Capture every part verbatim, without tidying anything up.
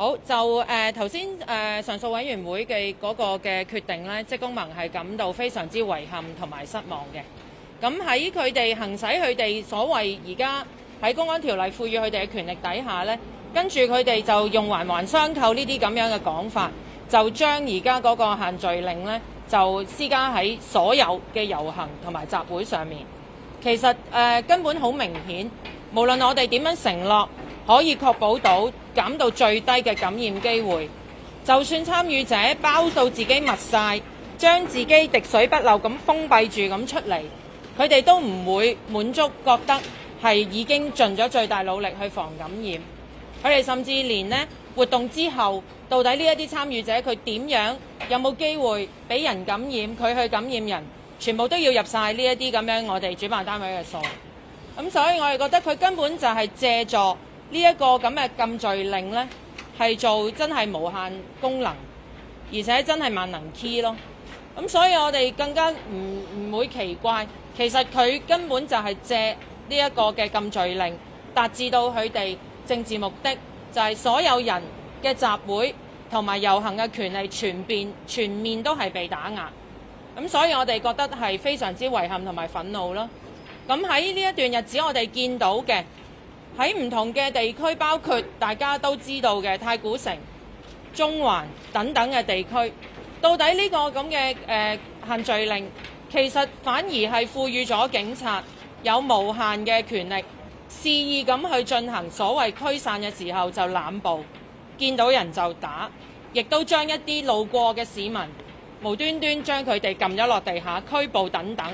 好就誒頭先誒上訴委員會嘅嗰個嘅決定咧，職工盟係感到非常之遺憾同埋失望嘅。咁喺佢哋行使佢哋所謂而家喺公安條例賦予佢哋嘅權力底下咧，跟住佢哋就用環環相扣呢啲咁樣嘅講法，就將而家嗰個限聚令咧就施加喺所有嘅遊行同埋集會上面。其實誒、呃、根本好明顯，無論我哋點樣承諾，可以確保到減到最低嘅感染機會，就算參與者包到自己密晒，將自己滴水不漏咁封閉住咁出嚟，佢哋都唔會滿足，覺得係已經盡咗最大努力去防感染。佢哋甚至連呢活動之後，到底呢一啲參與者佢點樣有冇機會俾人感染，佢去感染人，全部都要入晒呢一啲咁樣我哋主辦單位嘅數。咁所以我哋覺得佢根本就係借助呢一個咁嘅禁聚令呢，係做真係無限功能，而且真係萬能 key 咯。咁所以我哋更加唔唔會奇怪，其實佢根本就係借呢一個嘅禁聚令，達至到佢哋政治目的，就係所有人嘅集會同埋遊行嘅權利全面全面都係被打壓。咁所以我哋覺得係非常之遺憾同埋憤怒咯。咁喺呢一段日子，我哋見到嘅，喺唔同嘅地區，包括大家都知道嘅太古城、中環等等嘅地區，到底呢個咁嘅誒限聚令，其實反而係賦予咗警察有無限嘅權力，肆意咁去進行所謂驅散嘅時候就濫暴，見到人就打，亦都將一啲路過嘅市民無端端將佢哋撳咗落地下拘捕等等。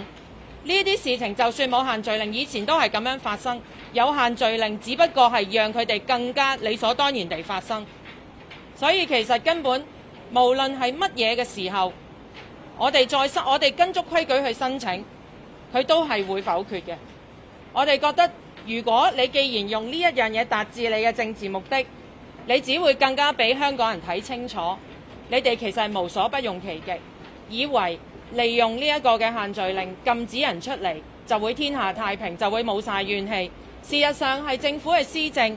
呢啲事情就算冇限聚令，以前都係咁樣發生。有限聚令只不過係讓佢哋更加理所當然地發生。所以其實根本無論係乜嘢嘅時候，我哋再申，我哋跟足規矩去申請，佢都係會否決嘅。我哋覺得，如果你既然用呢一樣嘢達至你嘅政治目的，你只會更加俾香港人睇清楚，你哋其實係無所不用其極，以為利用呢一個嘅限聚令禁止人出嚟，就會天下太平，就會冇晒怨氣。事實上係政府嘅施政，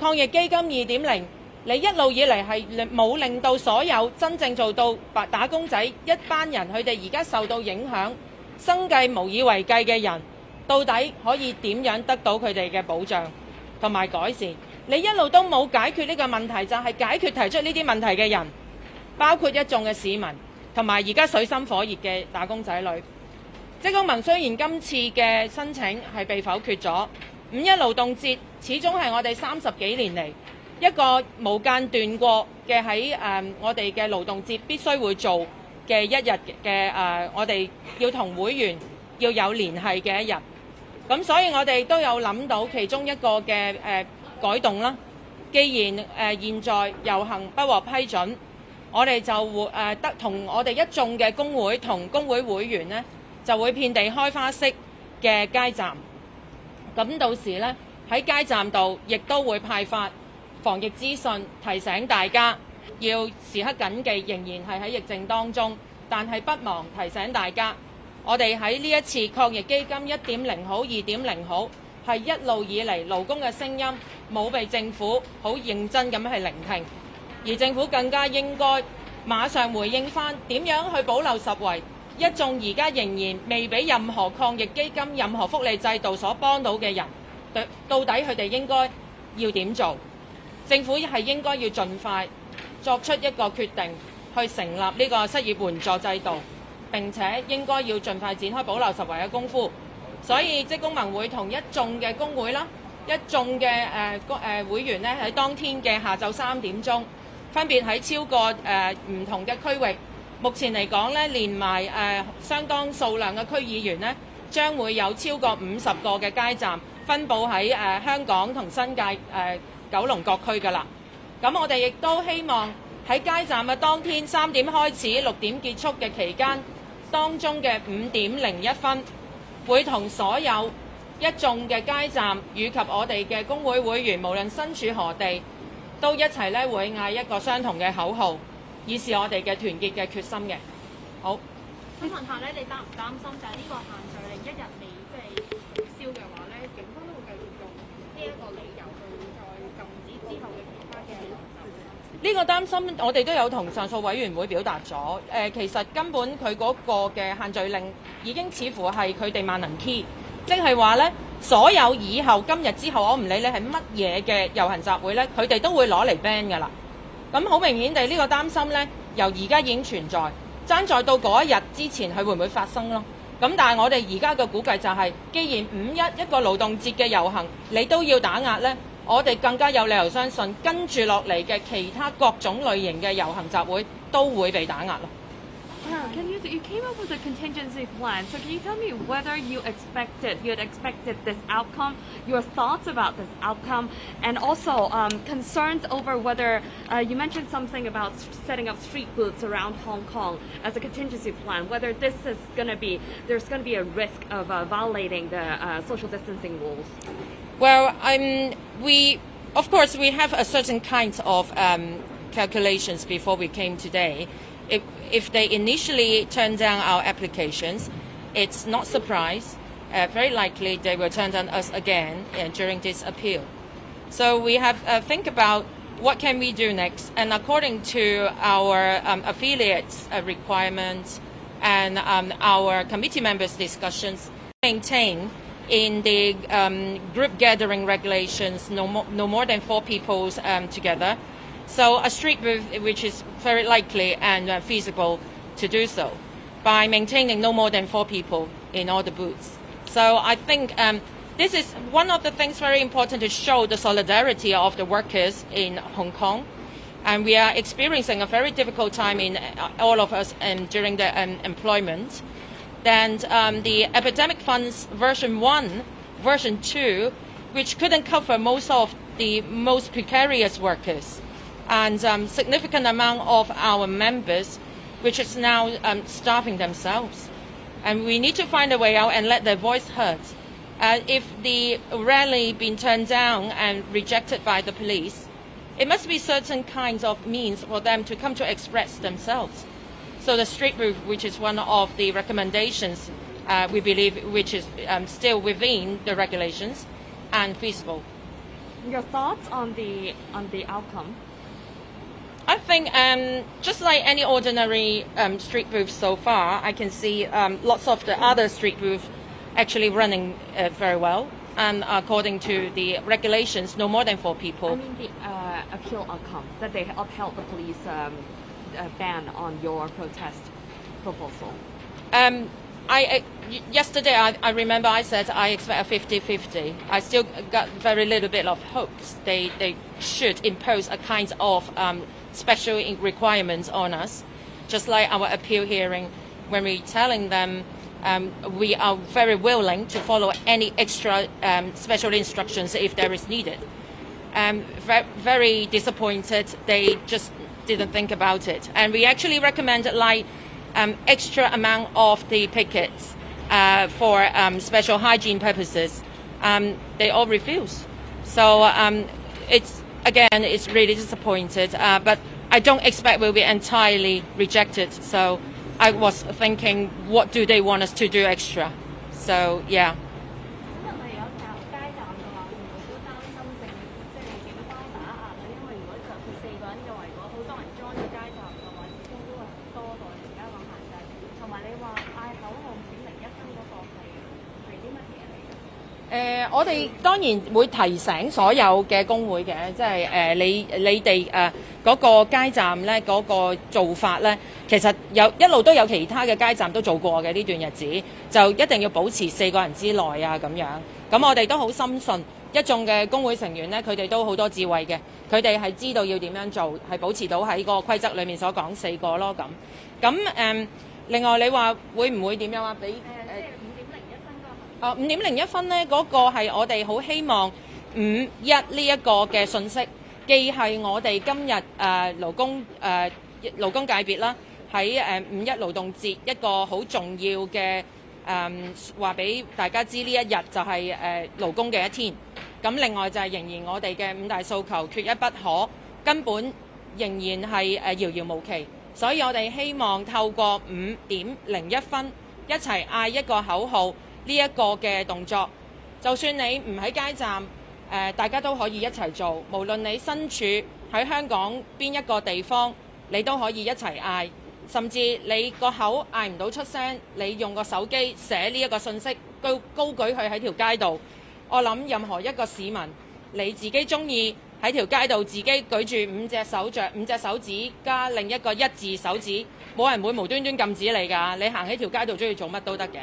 抗疫基金 二點零， 你一路以嚟係冇令到所有真正做到打工仔一班人，佢哋而家受到影響，生計無以為繼嘅人，到底可以點樣得到佢哋嘅保障同埋改善？你一路都冇解決呢個問題，就係解決提出呢啲問題嘅人，包括一眾嘅市民。同埋而家水深火熱嘅打工仔女，職工盟雖然今次嘅申請係被否決咗，五一勞動節始終係我哋三十幾年嚟一個無間斷過嘅喺誒我哋嘅勞動節必須會做嘅一日嘅誒，我哋要同會員要有聯繫嘅一日。咁所以我哋都有諗到其中一個嘅誒、呃、改動啦。既然誒、呃、現在遊行不獲批准，我哋就會誒得同我哋一眾嘅工會同工會會員呢，就會遍地開花式嘅街站。咁到時呢，喺街站度，亦都會派發防疫資訊，提醒大家要時刻緊記，仍然係喺疫症當中，但係不忘提醒大家，我哋喺呢一次抗疫基金 一點零 好 二點零 好，係一路以嚟勞工嘅聲音冇被政府好認真咁去聆聽。而政府更加應該馬上回應返點樣去保留實惠，一眾而家仍然未俾任何抗疫基金、任何福利制度所幫到嘅人，到底佢哋應該要點做？政府係應該要盡快作出一個決定，去成立呢個失業援助制度，並且應該要盡快展開保留實惠嘅功夫。所以職工盟會同一眾嘅工會啦、一眾嘅誒誒會員咧，喺當天嘅下晝三點鐘，分別喺超過誒唔、呃、同嘅區域，目前嚟講咧，連埋誒、呃、相當數量嘅區議員咧，將會有超過五十個嘅街站分佈喺誒、呃、香港同新界誒、呃、九龍各區㗎啦。咁我哋亦都希望喺街站嘅當天三點開始，六點結束嘅期間，當中嘅五點零一分，會同所有一眾嘅街站以及我哋嘅工會會員，無論身處何地，都一齊咧會嗌一個相同嘅口號，以示我哋嘅團結嘅決心嘅。好，想問下咧，你擔唔擔心就係呢個限聚令一日未即係消嘅話咧，警方都會繼續用呢一個理由去再禁止之後嘅其他嘅行動？呢個擔心我哋都有同上訴委員會表達咗、呃。其實根本佢嗰個嘅限聚令已經似乎係佢哋萬能 key， 即係話呢，所有以後今日之後，我唔理你係乜嘢嘅遊行集會呢，佢哋都會攞嚟 ban 㗎啦。咁好明顯地，呢個擔心呢，由而家已經存在，爭在到嗰一日之前，佢會唔會發生囉？咁但係我哋而家嘅估計就係、是，既然五一一個勞動節嘅遊行，你都要打壓呢。我哋更加有理由相信，跟住落嚟嘅其他各種類型嘅遊行集會都會被打壓咯。Can you you came up with a contingency plan? So can you tell me whether you expected you had expected this outcome, your thoughts about this outcome, and also um, concerns over whether uh, you mentioned something about setting up street booths around Hong Kong as a contingency plan. Whether this is going to be there's going to be a risk of uh, violating the uh, social distancing rules. Well, um, we, of course, we have a certain kind of um, calculations before we came today. If, if they initially turn down our applications, it's not surprise. Uh, very likely they will turn down us again uh, during this appeal. So we have uh, think about what can we do next, and according to our um, affiliates' uh, requirements and um, our committee members' discussions, maintain. In the um, group gathering regulations, no more, no more than four people um, together. So a street booth, which is very likely and uh, feasible to do so, by maintaining no more than four people in all the booths. So I think um, this is one of the things very important to show the solidarity of the workers in Hong Kong. And we are experiencing a very difficult time in uh, all of us um, during the um, employment. Then um, the epidemic funds version one, version two, which couldn't cover most of the most precarious workers, and um, significant amount of our members, which is now um, starving themselves, and we need to find a way out and let their voice heard. Uh, if the rally been turned down and rejected by the police, it must be certain kinds of means for them to come to express themselves. So the street booth, which is one of the recommendations, uh, we believe, which is um, still within the regulations and feasible. Your thoughts on the on the outcome? I think um, just like any ordinary um, street booth so far, I can see um, lots of the other street booths actually running uh, very well. And according to the regulations, no more than four people. I mean the uh, appeal outcome that they upheld the police. Um A ban on your protest proposal? Um, I, uh, yesterday, I, I remember I said I expect a fifty fifty. I still got very little bit of hopes. They, they should impose a kind of um, special requirements on us, just like our appeal hearing, when we're telling them um, we are very willing to follow any extra um, special instructions if there is needed. Um, very, very disappointed. They just didn't think about it, and we actually recommended like um, extra amount of the pickets uh, for um, special hygiene purposes. Um, they all refused. So um, it's again, it's really disappointed. Uh, but I don't expect we'll be entirely rejected. So I was thinking, what do they want us to do extra? So yeah. Uh, 我哋當然會提醒所有嘅工會嘅，即係、uh, 你你哋誒嗰個街站咧嗰、嗰個做法咧，其實有一路都有其他嘅街站都做過嘅呢段日子，就一定要保持四個人之內啊咁樣。咁我哋都好深信一眾嘅工會成員咧，佢哋都好多智慧嘅，佢哋係知道要點樣做，係保持到喺嗰個規則裏面所講四個咯咁。咁誒、嗯，另外你話會唔會點樣啊？俾誒？呃啊，五點零一分呢，嗰、那個係我哋好希望五一呢一個嘅訊息，既係我哋今日誒、呃、勞工誒、呃、勞工界別啦，喺誒五一勞動節一個好重要嘅誒話俾大家知，呢一日就係、是、誒、呃、勞工嘅一天。咁另外就係仍然我哋嘅五大訴求缺一不可，根本仍然係誒遙遙無期。所以我哋希望透過五點零一分一齊嗌一個口號。呢一個嘅動作，就算你唔喺街站，誒、呃、大家都可以一齊做。無論你身處喺香港邊一個地方，你都可以一齊嗌，甚至你個口嗌唔到出聲，你用個手機寫呢一個訊息，高高舉佢喺條街度。我諗任何一個市民，你自己中意喺條街度自己舉住五隻手著五隻手指加另一個一字手指，冇人會無端端禁止你㗎。你行喺條街度中意做乜都得嘅。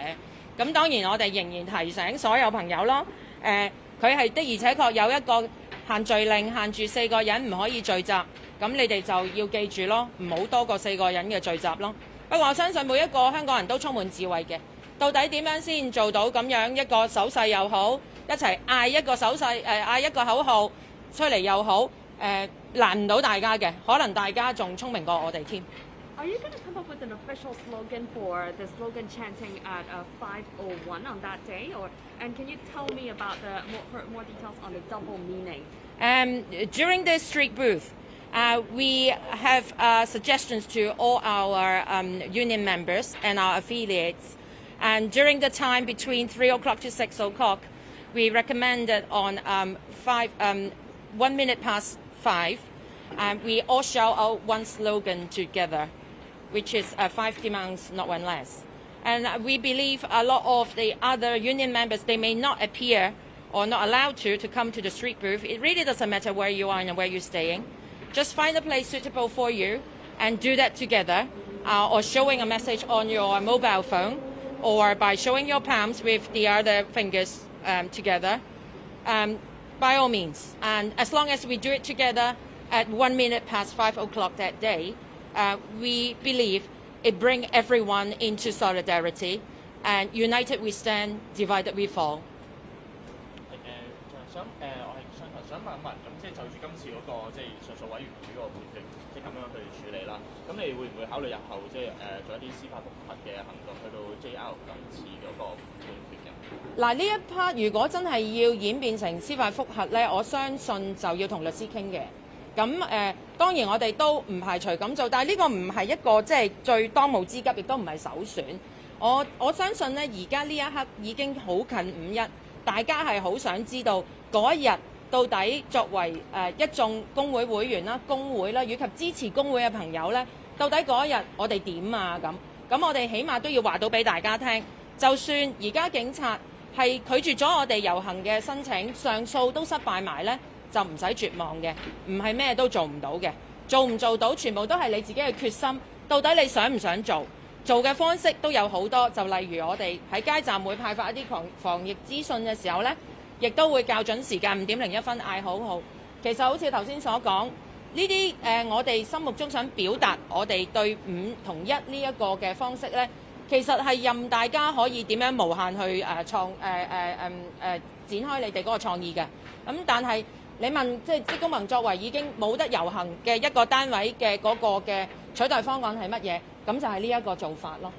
咁當然我哋仍然提醒所有朋友咯，誒佢係的而且確有一個限聚令，限住四個人唔可以聚集，咁你哋就要記住咯，唔好多過四個人嘅聚集咯。不過我相信每一個香港人都充滿智慧嘅，到底點樣先做到咁樣一個手勢又好，一齊嗌一個手勢，誒嗌一個口號出嚟又好，誒難唔到大家嘅，可能大家仲聰明過我哋添。Are you going to come up with an official slogan for the slogan chanting at five oh one on that day, or and can you tell me about the more, more details on the double meaning? Um, during the street booth, uh, we have uh, suggestions to all our um, union members and our affiliates. And during the time between three o'clock to six o'clock, we recommended on um, five um, one minute past five, and we all shout out one slogan together, which is uh, five demands, not one less. And we believe a lot of the other union members, they may not appear or not allowed to, to come to the street booth. It really doesn't matter where you are and where you're staying. Just find a place suitable for you and do that together, uh, or showing a message on your mobile phone, or by showing your palms with the other fingers um, together, um, by all means. And as long as we do it together at one minute past five o'clock that day, Uh, we believe it brings everyone into solidarity, and united we stand, divided we fall. 誒，想誒，我係想想問一問，咁即係就住今次嗰個即係上訴委員會個判決，即係咁樣去處理啦。咁你會唔會考慮日後即係誒做一啲司法覆核嘅行動，去到 J R 今次嗰個判決嘅？嗱，呢一 part 如果真係要演變成司法覆核咧，我相信就要同律師傾嘅。咁誒、呃，當然我哋都唔排除咁做，但係呢個唔係一個即係最當務之急，亦都唔係首選。我我相信呢，而家呢一刻已經好近五一，大家係好想知道嗰一日到底作為誒、呃、一眾工會會員啦、工會啦，以及支持工會嘅朋友呢，到底嗰一日我哋點啊咁？咁我哋起碼都要話到俾大家聽，就算而家警察係拒絕咗我哋遊行嘅申請，上訴都失敗埋呢。就唔使絕望嘅，唔係咩都做唔到嘅，做唔做到全部都係你自己嘅決心。到底你想唔想做？做嘅方式都有好多，就例如我哋喺街站會派發一啲防防疫資訊嘅時候呢，亦都會校準時間五點零一分嗌口號。其實好似頭先所講，呢啲誒我哋心目中想表達我哋對五同一呢一個嘅方式呢，其實係任大家可以點樣無限去誒、呃、創誒誒、呃呃呃、展開你哋嗰個創意嘅。咁但係你問即係職工盟作為已經冇得遊行嘅一個單位嘅嗰個嘅取代方案係乜嘢？咁就係呢一個做法咯。